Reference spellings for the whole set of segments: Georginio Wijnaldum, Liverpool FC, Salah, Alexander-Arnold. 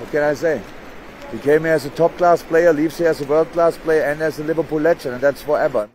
What can I say? He came here as a top-class player, leaves here as a world-class player and as a Liverpool legend, and that's forever.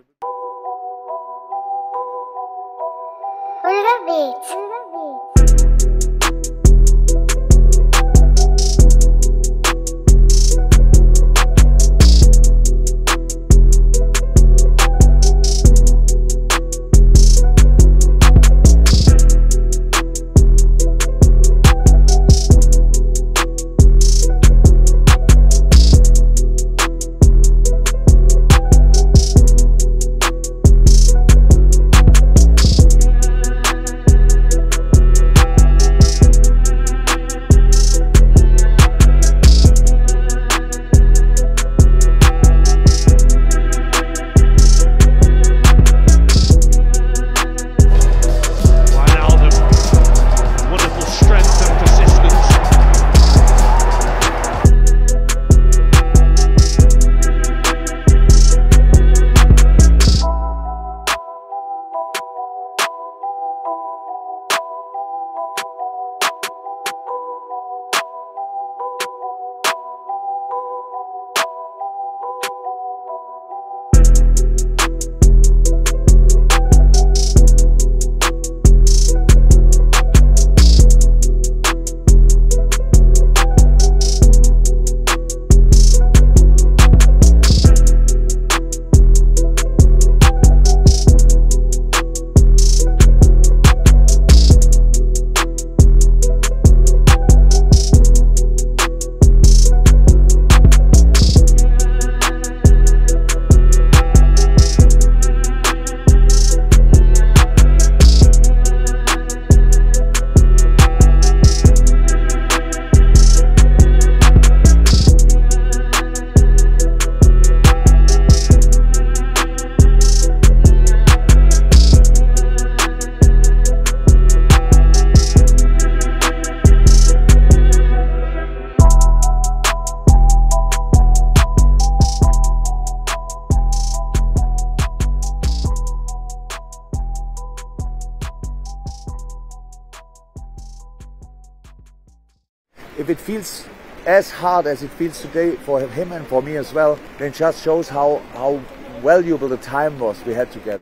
If it feels as hard as it feels today for him and for me as well, then it just shows how valuable the time was we had together.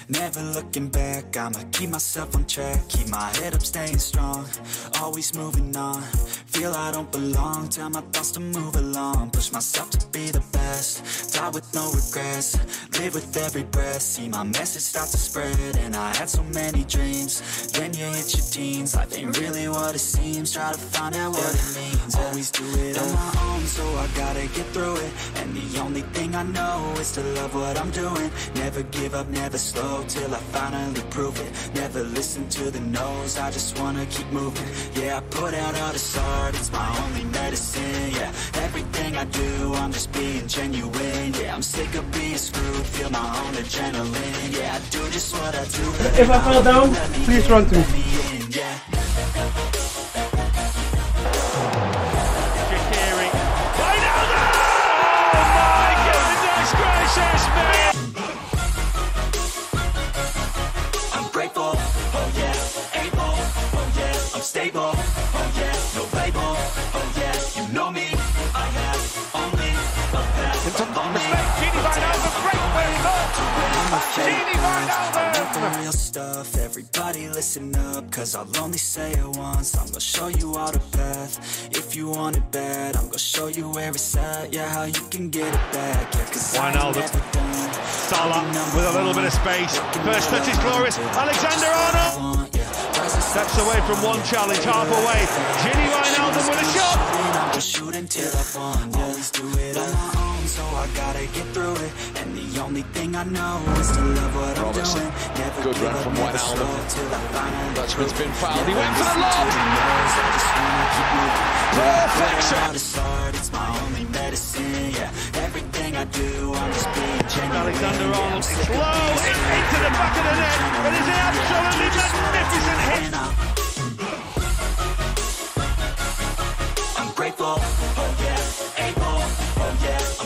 Never looking back, I'ma keep myself on track. Keep my head up, staying strong, always moving on. Feel I don't belong, tell my thoughts to move along. Push myself to be the best, die with no regrets. Live with every breath, see my message start to spread. And I had so many dreams, then you hit your teens. Life ain't really what it seems, try to find out what it means. Always do it on my own, so I gotta get through it. And the only thing I know is to love what I'm doing. Never give up, never slow, till I finally prove it. Never listen to the no's, I just wanna keep moving. Yeah, I put out all this art, it's my only medicine, yeah. Everything I do, I'm just being genuine, yeah. I'm sick of being screwed, feel my own adrenaline, yeah. I do just what I do. If I fall down, please run to me. Yeah. Oh my goodness gracious, man! Stable, oh yeah, no label, oh yeah, you know me, I have only a path. It's a mistake, Georginio Wijnaldum, great way to go, Georginio Wijnaldum. Real stuff, everybody listen up, cause I'll only say it once. I'm gonna show you all the path, if you want it bad, I'm gonna show you where it's at, yeah, how you can get it back, yeah, cause Wijnaldum. Never done. Salah with a little bit of space, first touch is glorious, Alexander-Arnold! Steps away from one challenge, half away. Georginio Wijnaldum with a shot. I'm just shooting till I fall. Always do it on my own, so I gotta get through it. And the only thing I know is to love what I'm doing. Good run from Wijnaldum. Dutchman's been fouled. He went for the lob. Perfection. It's my only medicine, yeah. I do, I'm just being genuine. Alexander-Arnold, it's low, it's into the back of the net. It is an absolutely magnificent hit. I'm grateful, oh yeah, able, oh yeah, I'm